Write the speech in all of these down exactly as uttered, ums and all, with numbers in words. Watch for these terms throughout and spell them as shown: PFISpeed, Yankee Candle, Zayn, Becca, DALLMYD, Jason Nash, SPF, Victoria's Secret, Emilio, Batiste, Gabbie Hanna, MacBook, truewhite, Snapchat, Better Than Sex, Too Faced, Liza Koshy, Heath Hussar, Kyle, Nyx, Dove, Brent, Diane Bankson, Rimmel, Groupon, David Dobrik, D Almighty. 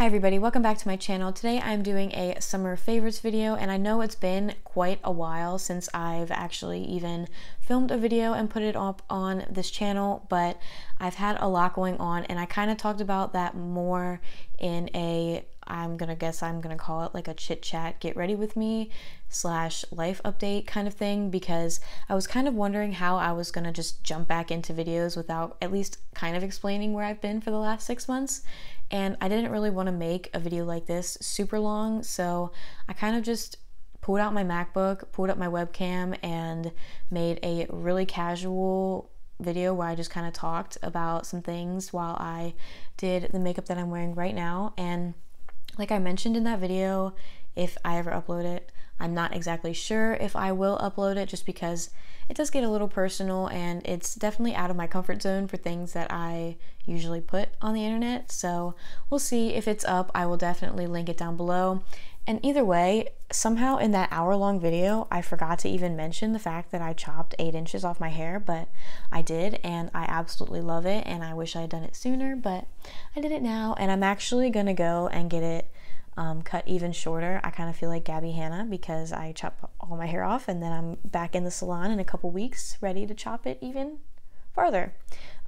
Hi everybody, welcome back to my channel. Today I'm doing a summer favorites video, and I know it's been quite a while since I've actually even filmed a video and put it up on this channel, but I've had a lot going on, and I kind of talked about that more in a, I'm gonna guess I'm gonna call it like a chit chat, get ready with me slash life update kind of thing, because I was kind of wondering how I was gonna just jump back into videos without at least kind of explaining where I've been for the last six months, and I didn't really want to make a video like this super long, so I kind of just pulled out my MacBook, pulled up my webcam, and made a really casual video where I just kind of talked about some things while I did the makeup that I'm wearing right now. And like I mentioned in that video, if I ever upload it, I'm not exactly sure if I will upload it, just because it does get a little personal and it's definitely out of my comfort zone for things that I usually put on the internet. So we'll see if it's up. I will definitely link it down below. And either way, somehow in that hour-long video, I forgot to even mention the fact that I chopped eight inches off my hair, but I did, and I absolutely love it, and I wish I had done it sooner, but I did it now, and I'm actually gonna go and get it Um, cut even shorter. I kind of feel like Gabbie Hanna because I chop all my hair off, and then I'm back in the salon in a couple weeks ready to chop it even farther.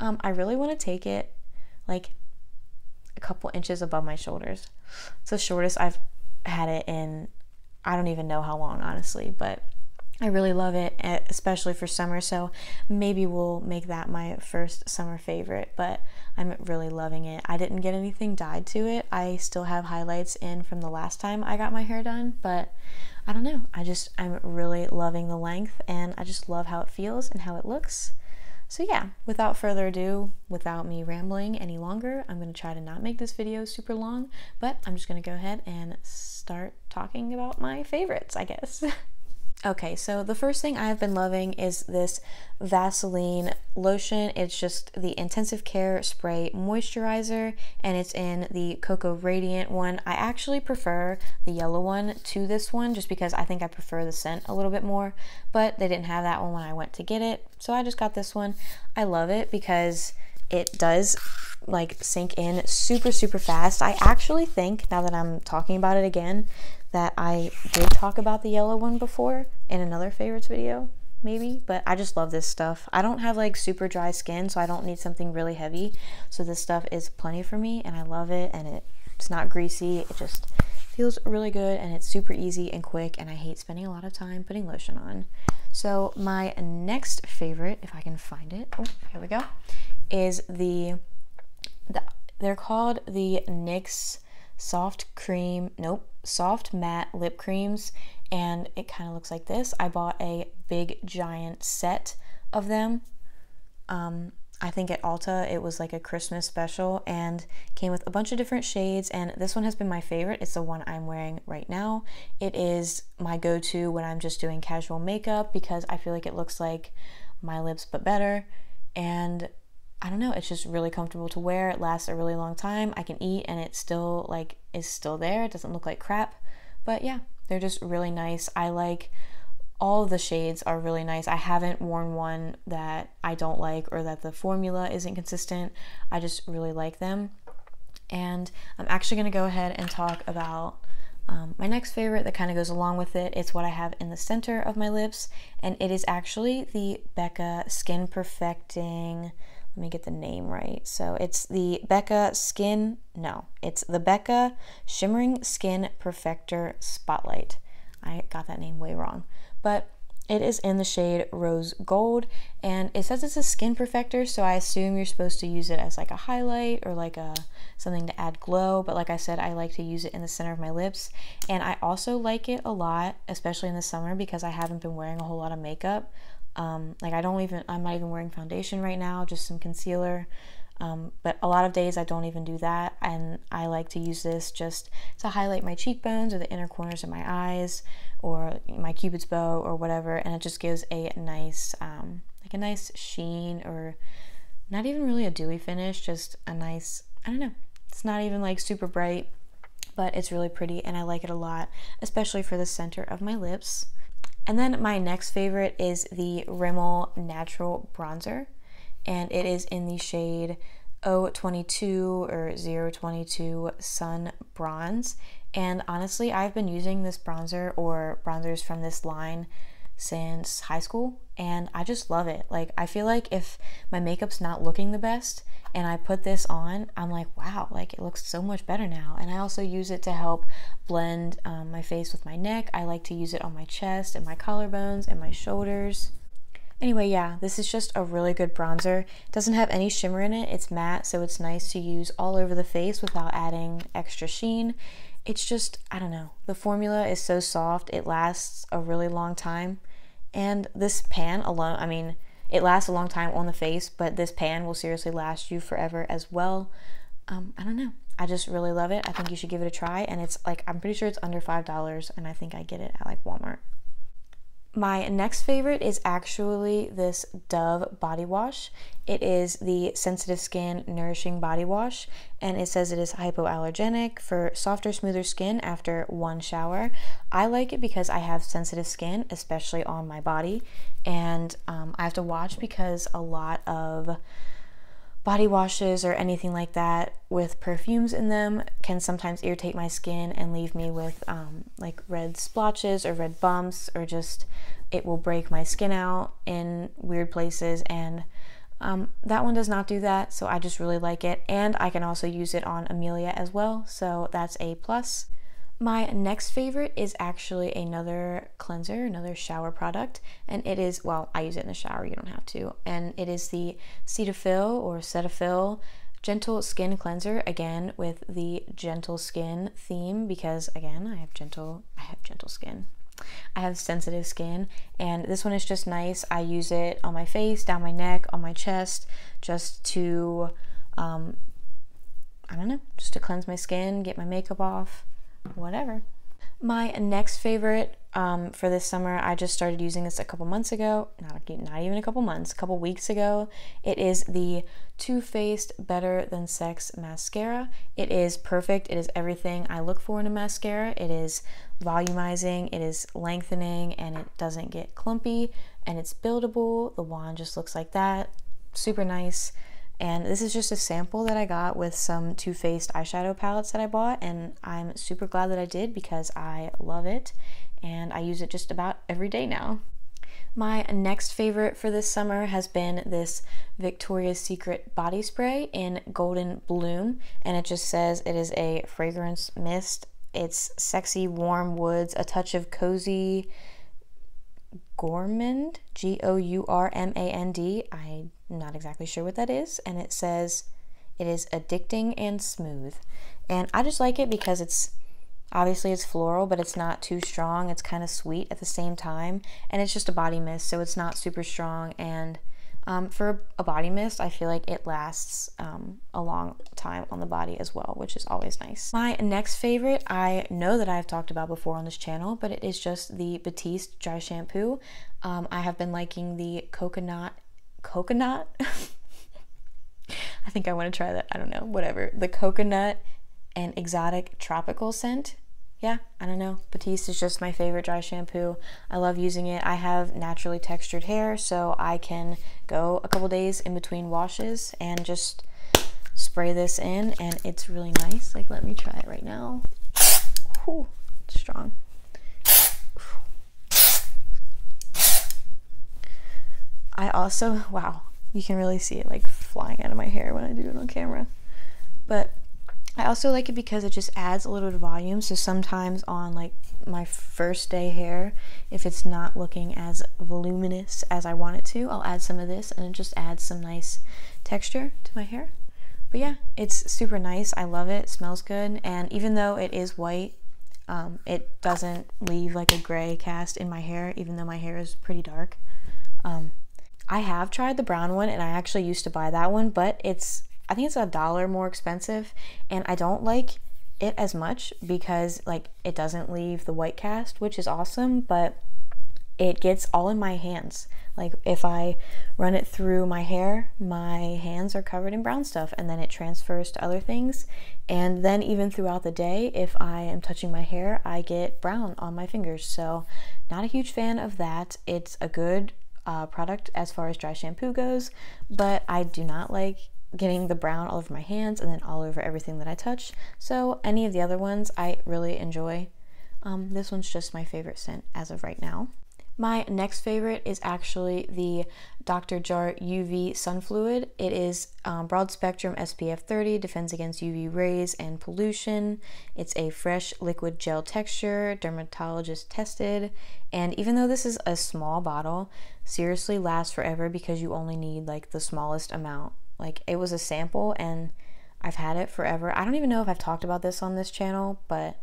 Um, I really want to take it like a couple inches above my shoulders. It's the shortest I've had it in I don't even know how long, honestly, but I really love it, especially for summer, so maybe we'll make that my first summer favorite, but I'm really loving it. I didn't get anything dyed to it. I still have highlights in from the last time I got my hair done, but I don't know. I just, I'm really loving the length, and I just love how it feels and how it looks. So yeah, without further ado, without me rambling any longer, I'm going to try to not make this video super long, but I'm just going to go ahead and start talking about my favorites, I guess. Okay, so the first thing I've been loving is this Vaseline lotion. It's just the Intensive Care Spray Moisturizer, and it's in the Cocoa Radiant one. I actually prefer the yellow one to this one just because I think I prefer the scent a little bit more, but they didn't have that one when I went to get it, so I just got this one. I love it because it does like sink in super, super fast. I actually think, now that I'm talking about it again, that I did talk about the yellow one before in another favorites video, maybe, but I just love this stuff. I don't have like super dry skin, so I don't need something really heavy, so this stuff is plenty for me, and I love it, and it, it's not greasy. It just feels really good, and it's super easy and quick, and I hate spending a lot of time putting lotion on. So my next favorite, if I can find it, oh, here we go, is the, the they're called the Nyx Soft Cream, nope, Soft Matte Lip Creams, and it kind of looks like this. I bought a big giant set of them. Um, I think at Ulta it was like a Christmas special, and came with a bunch of different shades, and this one has been my favorite. It's the one I'm wearing right now. It is my go-to when I'm just doing casual makeup because I feel like it looks like my lips but better, and I don't know, it's just really comfortable to wear. It lasts a really long time. I can eat and it still like is still there. It doesn't look like crap, but yeah, they're just really nice. I like all the shades are really nice. I haven't worn one that I don't like or that the formula isn't consistent. I just really like them. And I'm actually gonna go ahead and talk about Um, my next favorite that kind of goes along with it. It's what I have in the center of my lips, and it is actually the Becca Skin Perfecting, let me get the name right, so it's the Becca Skin, no, it's the Becca Shimmering Skin Perfector Spotlight. I got that name way wrong, but it is in the shade Rose Gold, and it says it's a skin perfector, so I assume you're supposed to use it as like a highlight or like a something to add glow, but like I said, I like to use it in the center of my lips, and I also like it a lot, especially in the summer, because I haven't been wearing a whole lot of makeup. Um, like I don't even, I'm not even wearing foundation right now, just some concealer. Um, but a lot of days I don't even do that, and I like to use this just to highlight my cheekbones or the inner corners of my eyes or my cupid's bow or whatever, and it just gives a nice um, like a nice sheen, or not even really a dewy finish, just a nice, I don't know, it's not even like super bright, but it's really pretty, and I like it a lot, especially for the center of my lips. And then my next favorite is the Rimmel Natural Bronzer, and it is in the shade oh twenty-two or zero twenty-two Sun Bronze. And honestly, I've been using this bronzer or bronzers from this line since high school, and I just love it. Like, I feel like if my makeup's not looking the best and I put this on, I'm like, wow, like it looks so much better now. And I also use it to help blend um, my face with my neck. I like to use it on my chest and my collarbones and my shoulders. Anyway, yeah, this is just a really good bronzer. It doesn't have any shimmer in it. It's matte, so it's nice to use all over the face without adding extra sheen. It's just, I don't know, the formula is so soft. It lasts a really long time. And this pan alone, I mean, it lasts a long time on the face, but this pan will seriously last you forever as well. Um, I don't know. I just really love it. I think you should give it a try. And it's like, I'm pretty sure it's under five dollars, and I think I get it at like Walmart. My next favorite is actually this Dove body wash. It is the Sensitive Skin Nourishing Body Wash, and it says it is hypoallergenic for softer, smoother skin after one shower. I like it because I have sensitive skin, especially on my body, and um, I have to watch because a lot of body washes or anything like that with perfumes in them can sometimes irritate my skin and leave me with um, like red splotches or red bumps, or just it will break my skin out in weird places, and um, that one does not do that, so I just really like it. And I can also use it on Amelia as well, so that's a plus. My next favorite is actually another cleanser, another shower product, and it is, well, I use it in the shower, you don't have to, and it is the Cetaphil or Cetaphil Gentle Skin Cleanser, again with the gentle skin theme, because again, I have gentle, I have gentle skin. I have sensitive skin, and this one is just nice. I use it on my face, down my neck, on my chest, just to, um, I don't know, just to cleanse my skin, get my makeup off. Whatever. My next favorite um, for this summer, I just started using this a couple months ago, not, not even a couple months, a couple weeks ago. It is the Too Faced Better Than Sex Mascara. It is perfect. It is everything I look for in a mascara. It is volumizing, it is lengthening, and it doesn't get clumpy, and it's buildable. The wand just looks like that. Super nice. And this is just a sample that I got with some Too Faced eyeshadow palettes that I bought, and I'm super glad that I did because I love it, and I use it just about every day now. My next favorite for this summer has been this Victoria's Secret body spray in Golden Bloom, and it just says it is a fragrance mist. It's sexy, warm woods, a touch of cozy gourmand, G O U R M A N D. I'm not exactly sure what that is. And it says it is addicting and smooth. And I just like it because it's, obviously it's floral, but it's not too strong. It's kind of sweet at the same time. And it's just a body mist, so it's not super strong. And um, for a body mist, I feel like it lasts um, a long time on the body as well, which is always nice. My next favorite, I know that I've talked about before on this channel, but it is just the Batiste dry shampoo. Um, I have been liking the coconut, coconut? I think I want to try that. I don't know, whatever. The coconut and exotic tropical scent. Yeah, I don't know. Batiste is just my favorite dry shampoo. I love using it. I have naturally textured hair, so I can go a couple days in between washes and just spray this in, and it's really nice. Like, let me try it right now. Ooh, it's strong. I also, wow, you can really see it like flying out of my hair when I do it on camera. But I also like it because it just adds a little bit of volume, so sometimes on like my first day hair, if it's not looking as voluminous as I want it to, I'll add some of this, and it just adds some nice texture to my hair. But yeah, it's super nice. I love it. It smells good, and even though it is white, um, it doesn't leave like a gray cast in my hair, even though my hair is pretty dark. Um, I have tried the brown one, and I actually used to buy that one, but it's I think it's a dollar more expensive, and I don't like it as much because like it doesn't leave the white cast, which is awesome, but it gets all in my hands. Like if I run it through my hair, my hands are covered in brown stuff, and then it transfers to other things, and then even throughout the day, if I am touching my hair, I get brown on my fingers, so not a huge fan of that. It's a good uh, product as far as dry shampoo goes, but I do not like getting the brown all over my hands and then all over everything that I touch. So any of the other ones I really enjoy. Um, this one's just my favorite scent as of right now. My next favorite is actually the Doctor Jart U V Sun Fluid. It is um, broad spectrum S P F thirty, defends against U V rays and pollution. It's a fresh liquid gel texture, dermatologist tested. And even though this is a small bottle, seriously lasts forever because you only need like the smallest amount. Like, it was a sample and I've had it forever. I don't even know if I've talked about this on this channel, but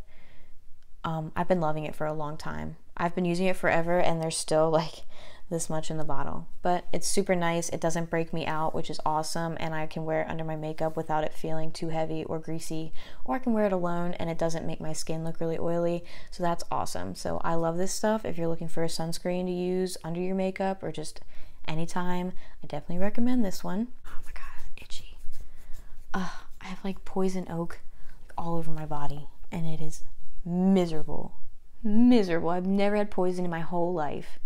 um, I've been loving it for a long time. I've been using it forever and there's still like this much in the bottle, but it's super nice. It doesn't break me out, which is awesome, and I can wear it under my makeup without it feeling too heavy or greasy, or I can wear it alone and it doesn't make my skin look really oily, so that's awesome. So I love this stuff. If you're looking for a sunscreen to use under your makeup or just anytime, I definitely recommend this one. Oh my god, I'm itchy. Ugh, I have like poison oak all over my body and it is miserable. Miserable. I've never had poison in my whole life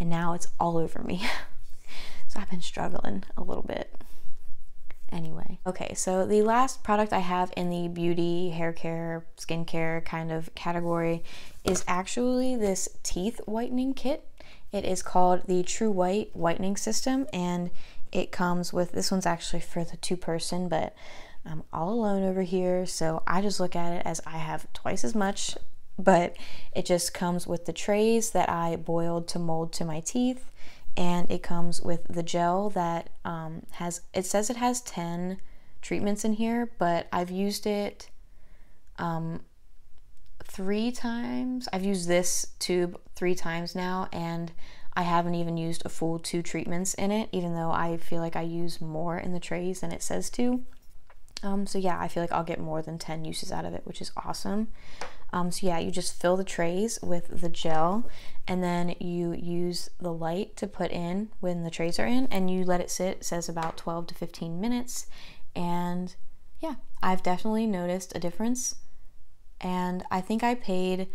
and now it's all over me. So I've been struggling a little bit. Anyway, okay, so the last product I have in the beauty, hair care, skincare kind of category is actually this teeth whitening kit. It is called the True White Whitening System and it comes with, this one's actually for the two person, but I'm all alone over here, so I just look at it as I have twice as much. But it just comes with the trays that I boiled to mold to my teeth, and it comes with the gel that um, has, it says it has ten treatments in here, but I've used it um, three times. I've used this tube three times now, and I haven't even used a full two treatments in it, even though I feel like I use more in the trays than it says to. Um, so yeah, I feel like I'll get more than ten uses out of it, which is awesome. Um, so yeah, you just fill the trays with the gel and then you use the light to put in when the trays are in and you let it sit. It says about twelve to fifteen minutes. And yeah, I've definitely noticed a difference. And I think I paid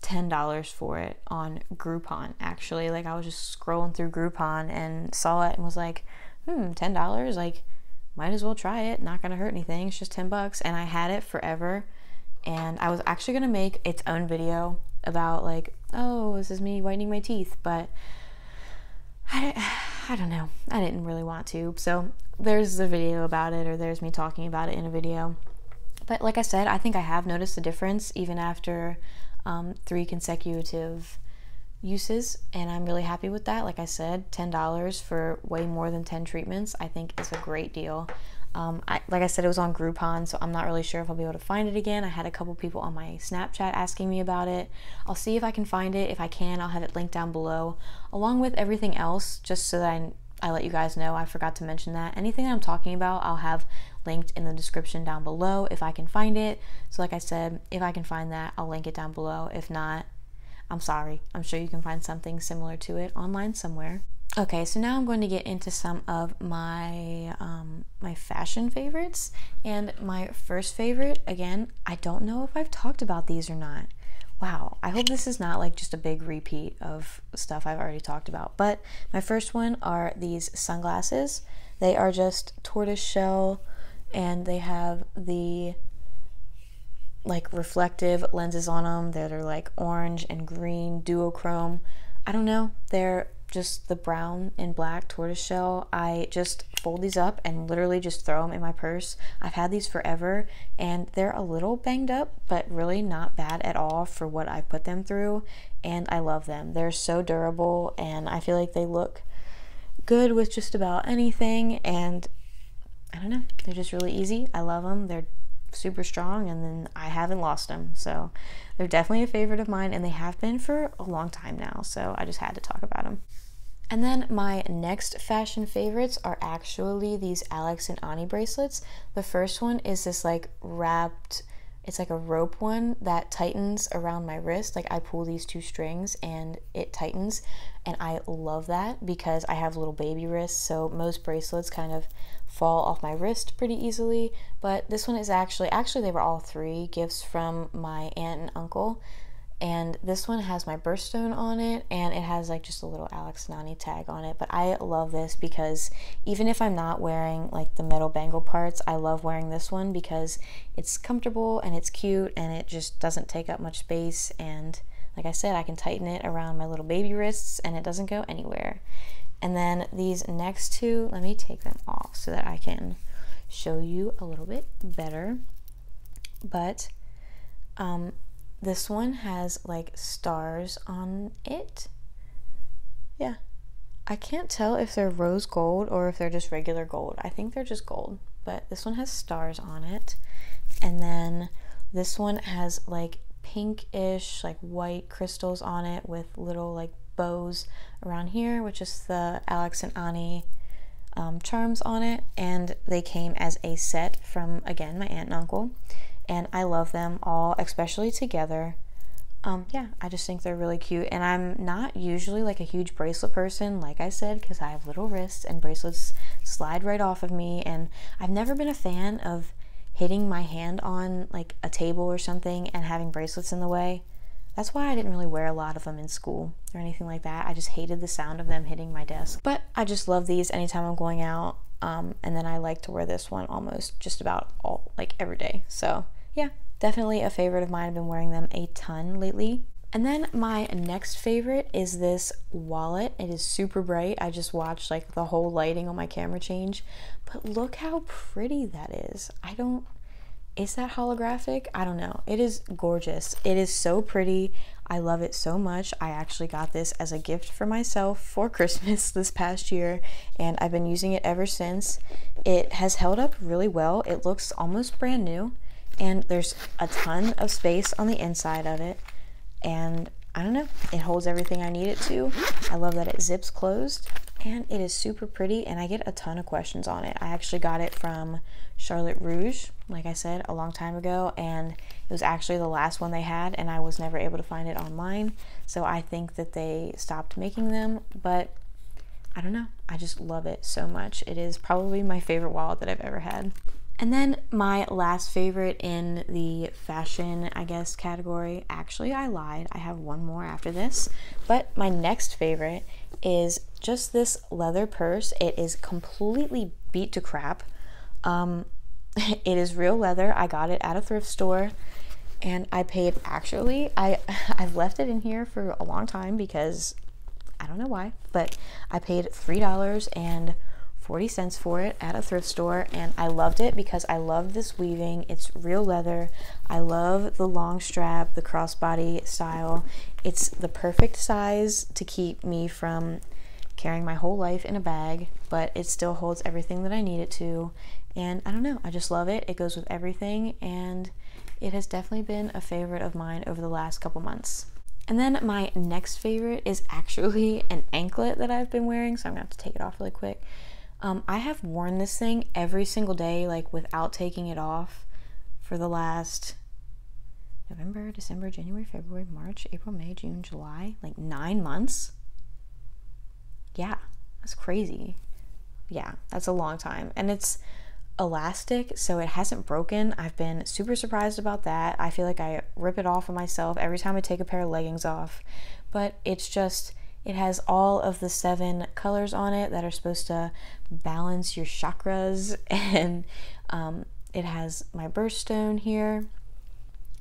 ten dollars for it on Groupon, actually. Like, I was just scrolling through Groupon and saw it and was like, hmm, ten dollars? Like, might as well try it. Not gonna hurt anything. It's just ten bucks. And I had it forever. And I was actually gonna make its own video about like, oh, this is me whitening my teeth, but I, I don't know. I didn't really want to. So there's the video about it, or there's me talking about it in a video. But like I said, I think I have noticed a difference even after um, three consecutive uses, and I'm really happy with that. Like I said, ten dollars for way more than ten treatments, I think is a great deal. Um, I, like I said, it was on Groupon, so I'm not really sure if I'll be able to find it again. I had a couple people on my Snapchat asking me about it. I'll see if I can find it. If I can, I'll have it linked down below, along with everything else, just so that I, I let you guys know. I forgot to mention that. Anything that I'm talking about, I'll have linked in the description down below if I can find it. So like I said, if I can find that, I'll link it down below. If not, I'm sorry. I'm sure you can find something similar to it online somewhere. Okay, so now I'm going to get into some of my um, my fashion favorites. And my first favorite, again, I don't know if I've talked about these or not. Wow, I hope this is not like just a big repeat of stuff I've already talked about. But my first one are these sunglasses. They are just tortoise shell and they have the like reflective lenses on them that are like orange and green, duochrome. I don't know, they're just the brown and black tortoiseshell. I just fold these up and literally just throw them in my purse. I've had these forever and they're a little banged up, but really not bad at all for what I put them through, and I love them. They're so durable and I feel like they look good with just about anything, and I don't know, they're just really easy. I love them. They're super strong, and then I haven't lost them, so they're definitely a favorite of mine, and they have been for a long time now, so I just had to talk about them. And then my next fashion favorites are actually these Alex and Ani bracelets. The first one is this like wrapped, it's like a rope one that tightens around my wrist. Like, I pull these two strings and it tightens, and I love that because I have little baby wrists, so most bracelets kind of fall off my wrist pretty easily. But this one is actually, actually they were all three gifts from my aunt and uncle, and this one has my birthstone on it, and it has like just a little Alex and Ani tag on it. But I love this because even if I'm not wearing like the metal bangle parts, I love wearing this one because it's comfortable and it's cute and it just doesn't take up much space, and like I said, I can tighten it around my little baby wrists and it doesn't go anywhere. And then these next two, let me take them off so that I can show you a little bit better. But um, this one has like stars on it. Yeah, I can't tell if they're rose gold or if they're just regular gold. I think they're just gold, but this one has stars on it. And then this one has like pinkish, like white crystals on it with little like bows around here, which is the Alex and Ani um, charms on it. And they came as a set from, again, my aunt and uncle, and I love them all, especially together. Um, yeah, I just think they're really cute, and I'm not usually like a huge bracelet person, like I said, because I have little wrists and bracelets slide right off of me, and I've never been a fan of hitting my hand on like a table or something and having bracelets in the way. That's why I didn't really wear a lot of them in school or anything like that. I just hated the sound of them hitting my desk. But I just love these anytime I'm going out, um, and then I like to wear this one almost just about all like every day. So yeah, definitely a favorite of mine. I've been wearing them a ton lately. And then my next favorite is this wallet. It is super bright. I just watched like the whole lighting on my camera change, but look how pretty that is. I don't, is that holographic? I don't know. It is gorgeous. It is so pretty. I love it so much. I actually got this as a gift for myself for Christmas this past year, and I've been using it ever since. It has held up really well. It looks almost brand new, and there's a ton of space on the inside of it. And I don't know, it holds everything I need it to. I love that it zips closed, and it is super pretty, and I get a ton of questions on it. I actually got it from Charlotte Rouge, like I said, a long time ago, and it was actually the last one they had, and I was never able to find it online, so I think that they stopped making them. But I don't know, I just love it so much. It is probably my favorite wallet that I've ever had. And then my last favorite in the fashion, I guess, category, actually I lied, I have one more after this, but my next favorite is just this leather purse. It is completely beat to crap. Um, it is real leather. I got it at a thrift store, and I paid, actually, I, I've left it in here for a long time because I don't know why, but I paid three dollars and forty cents for it at a thrift store, and I loved it because I love this weaving. It's real leather. I love the long strap, the crossbody style. It's the perfect size to keep me from carrying my whole life in a bag, but it still holds everything that I need it to. And I don't know, I just love it. It goes with everything, and it has definitely been a favorite of mine over the last couple months. And then my next favorite is actually an anklet that I've been wearing, so I'm gonna have to take it off really quick. Um, I have worn this thing every single day, like without taking it off, for the last November, December, January, February, March, April, May, June, July, like nine months. Yeah, that's crazy. Yeah, that's a long time. And it's elastic, so it hasn't broken. I've been super surprised about that. I feel like I rip it off on myself every time I take a pair of leggings off, but it's just, it has all of the seven colors on it that are supposed to balance your chakras, and um, it has my birthstone here.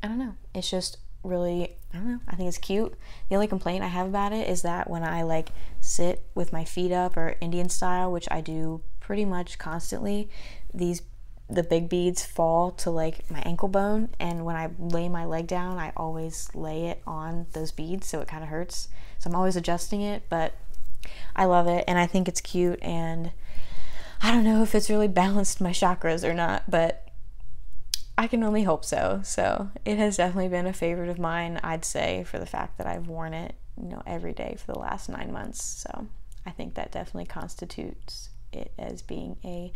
I don't know, it's just really, I don't know, I think it's cute. The only complaint I have about it is that when I like sit with my feet up, or Indian style, which I do pretty much constantly, these the big beads fall to like my ankle bone, and when I lay my leg down, I always lay it on those beads, so it kind of hurts. So I'm always adjusting it, but I love it, and I think it's cute, and I don't know if it's really balanced my chakras or not, but I can only hope so. So it has definitely been a favorite of mine, I'd say, for the fact that I've worn it, you know, every day for the last nine months. So I think that definitely constitutes it as being a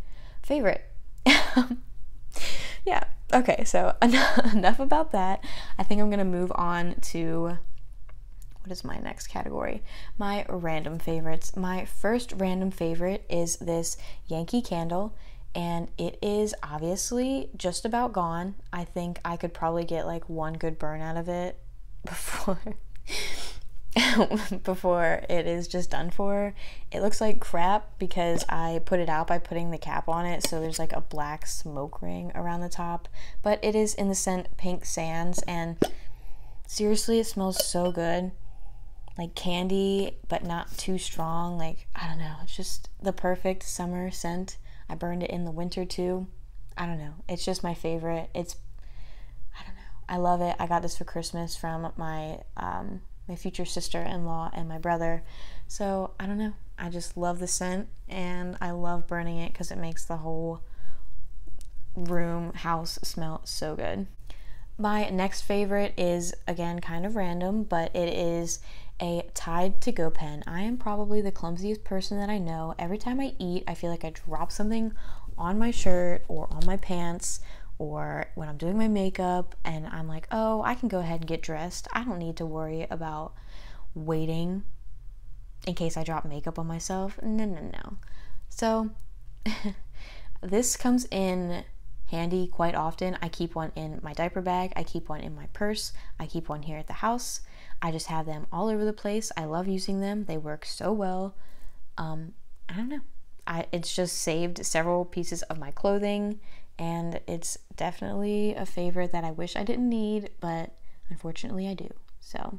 favorite. Yeah, okay, so enough, enough about that. I think I'm gonna move on to, what is my next category? My random favorites. My first random favorite is this Yankee Candle, and it is obviously just about gone. I think I could probably get like one good burn out of it, before before it is just done for. It looks like crap because I put it out by putting the cap on it, so there's like a black smoke ring around the top, but it is in the scent Pink Sands, and seriously, it smells so good, like candy but not too strong. Like, I don't know, it's just the perfect summer scent. I burned it in the winter too. I don't know, it's just my favorite. It's, I don't know, I love it. I got this for Christmas from my um my future sister-in-law and my brother, so I don't know, I just love the scent, and I love burning it because it makes the whole room, house smell so good. My next favorite is, again, kind of random, but it is a Tide to Go pen. I am probably the clumsiest person that I know. Every time I eat, I feel like I drop something on my shirt or on my pants, or when I'm doing my makeup, and I'm like, oh, I can go ahead and get dressed. I don't need to worry about waiting in case I drop makeup on myself. No, no, no. So this comes in handy quite often. I keep one in my diaper bag. I keep one in my purse. I keep one here at the house. I just have them all over the place. I love using them. They work so well. Um, I don't know. I, it's just saved several pieces of my clothing, and it's definitely a favorite that I wish I didn't need, but unfortunately I do. So,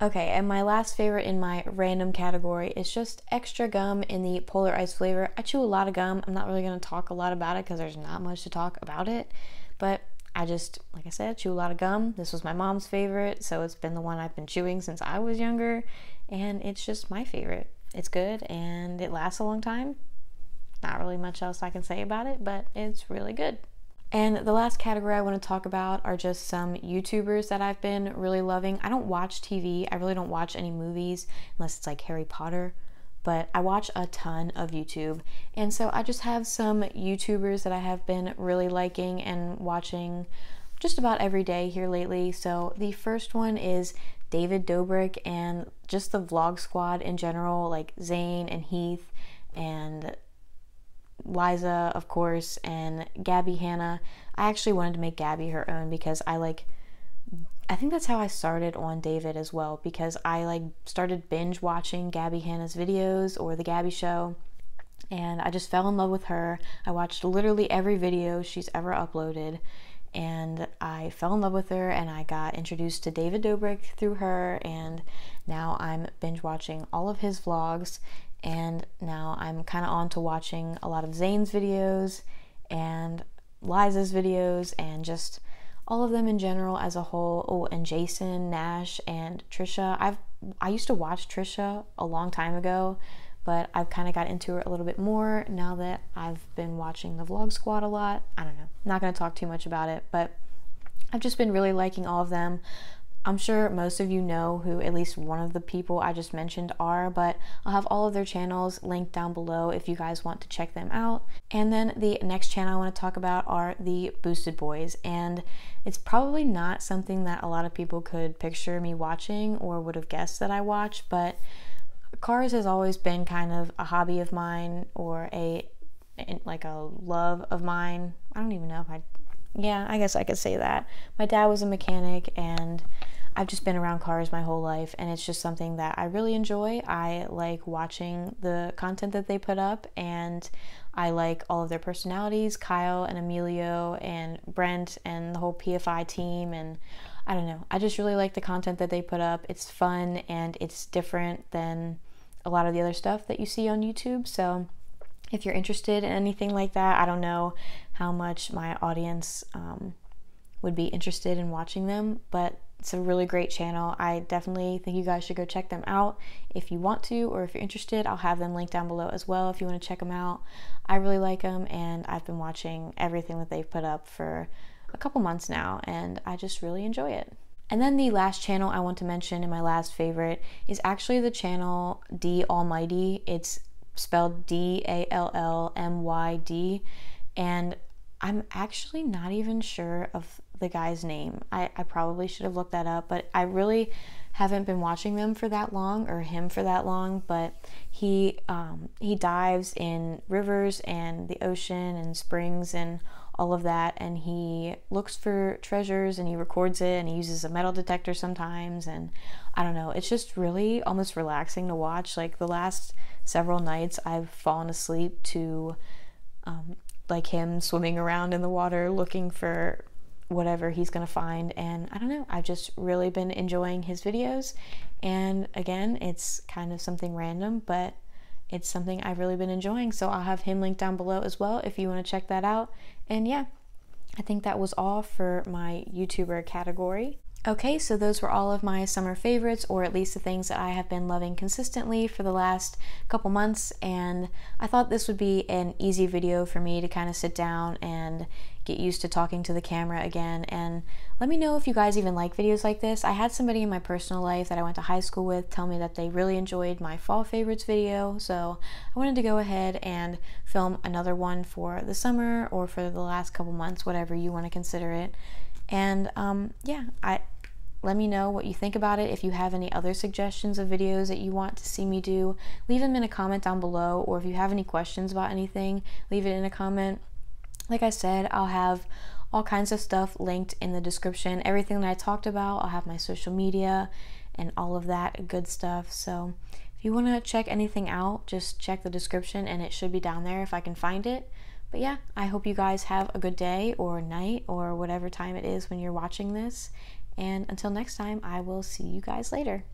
okay, and my last favorite in my random category is just extra gum in the Polar Ice flavor. I chew a lot of gum. I'm not really going to talk a lot about it because there's not much to talk about it, but I just, like I said, chew a lot of gum. This was my mom's favorite, so it's been the one I've been chewing since I was younger, and it's just my favorite. It's good, and it lasts a long time. Not really much else I can say about it, but it's really good. And the last category I want to talk about are just some YouTubers that I've been really loving. I don't watch T V. I really don't watch any movies unless it's like Harry Potter, but I watch a ton of YouTube. And so I just have some YouTubers that I have been really liking and watching just about every day here lately. So the first one is David Dobrik, and just the Vlog Squad in general, like Zayn and Heath and Liza, of course, and Gabbie Hanna. I actually wanted to make Gabbie her own because I like, I think that's how I started on David as well, because I like started binge watching Gabbie Hanna's videos or The Gabbie Show, and I just fell in love with her. I watched literally every video she's ever uploaded, and I fell in love with her, and I got introduced to David Dobrik through her, and now I'm binge watching all of his vlogs. And now I'm kind of on to watching a lot of Zayn's videos and Liza's videos and just all of them in general as a whole. Oh, and Jason Nash and Trisha. I've I used to watch Trisha a long time ago, but I've kind of got into her a little bit more now that I've been watching the Vlog Squad a lot. I don't know. Not going to talk too much about it, but I've just been really liking all of them. I'm sure most of you know who at least one of the people I just mentioned are, but I'll have all of their channels linked down below if you guys want to check them out. And then the next channel I want to talk about are the Boosted Boys, and it's probably not something that a lot of people could picture me watching or would have guessed that I watch, but cars has always been kind of a hobby of mine, or a like a love of mine. I don't even know if I, yeah, I guess I could say that. My dad was a mechanic, and I've just been around cars my whole life, and it's just something that I really enjoy. I like watching the content that they put up, and I like all of their personalities, Kyle and Emilio and Brent and the whole P F I team, and I don't know, I just really like the content that they put up. It's fun, and it's different than a lot of the other stuff that you see on YouTube, so if you're interested in anything like that, I don't know how much my audience um, would be interested in watching them, but it's a really great channel. I definitely think you guys should go check them out if you want to, or if you're interested. I'll have them linked down below as well if you want to check them out. I really like them, and I've been watching everything that they've put up for a couple months now, and I just really enjoy it. And then the last channel I want to mention, and my last favorite, is actually the channel D Almighty. It's spelled D A L L M Y D, and I'm actually not even sure of the guy's name. I, I probably should have looked that up, but I really haven't been watching them for that long, or him for that long, but he um, he dives in rivers and the ocean and springs and all of that, and he looks for treasures and he records it and he uses a metal detector sometimes, and I don't know, it's just really almost relaxing to watch. Like the last several nights I've fallen asleep to um, like him swimming around in the water looking for whatever he's gonna find, and I don't know, I've just really been enjoying his videos. And again, it's kind of something random, but it's something I've really been enjoying, so I'll have him linked down below as well if you want to check that out. And yeah, I think that was all for my YouTuber category. Okay, so those were all of my summer favorites, or at least the things that I have been loving consistently for the last couple months, and I thought this would be an easy video for me to kind of sit down and get used to talking to the camera again. And let me know if you guys even like videos like this. I had somebody in my personal life that I went to high school with tell me that they really enjoyed my fall favorites video, so I wanted to go ahead and film another one for the summer or for the last couple months, whatever you want to consider it. And um, yeah, I let me know what you think about it. If you have any other suggestions of videos that you want to see me do, leave them in a comment down below, or if you have any questions about anything, leave it in a comment. Like I said, I'll have all kinds of stuff linked in the description. Everything that I talked about, I'll have my social media and all of that good stuff. So if you want to check anything out, just check the description and it should be down there if I can find it. But yeah, I hope you guys have a good day or night or whatever time it is when you're watching this. And until next time, I will see you guys later.